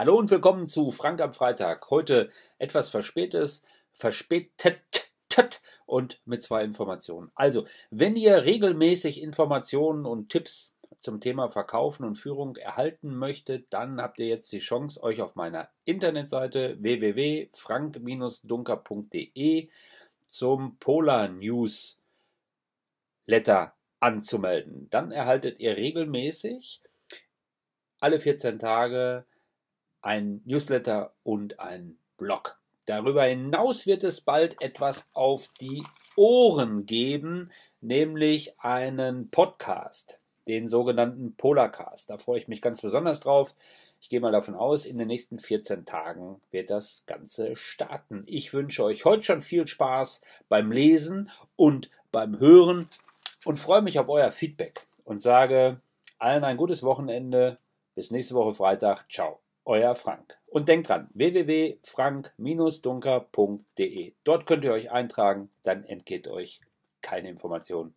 Hallo und willkommen zu Frank am Freitag. Heute etwas verspätet und mit zwei Informationen. Also, wenn ihr regelmäßig Informationen und Tipps zum Thema Verkaufen und Führung erhalten möchtet, dann habt ihr jetzt die Chance, euch auf meiner Internetseite www.frank-dunker.de zum Pola Newsletter anzumelden. Dann erhaltet ihr regelmäßig alle 14 Tage ein Newsletter und einen Blog. Darüber hinaus wird es bald etwas auf die Ohren geben, nämlich einen Podcast, den sogenannten Polacast. Da freue ich mich ganz besonders drauf. Ich gehe mal davon aus, in den nächsten 14 Tagen wird das Ganze starten. Ich wünsche euch heute schon viel Spaß beim Lesen und beim Hören und freue mich auf euer Feedback und sage allen ein gutes Wochenende. Bis nächste Woche Freitag. Ciao, euer Frank. Und denkt dran, www.frank-dunker.de. Dort könnt ihr euch eintragen, dann entgeht euch keine Information.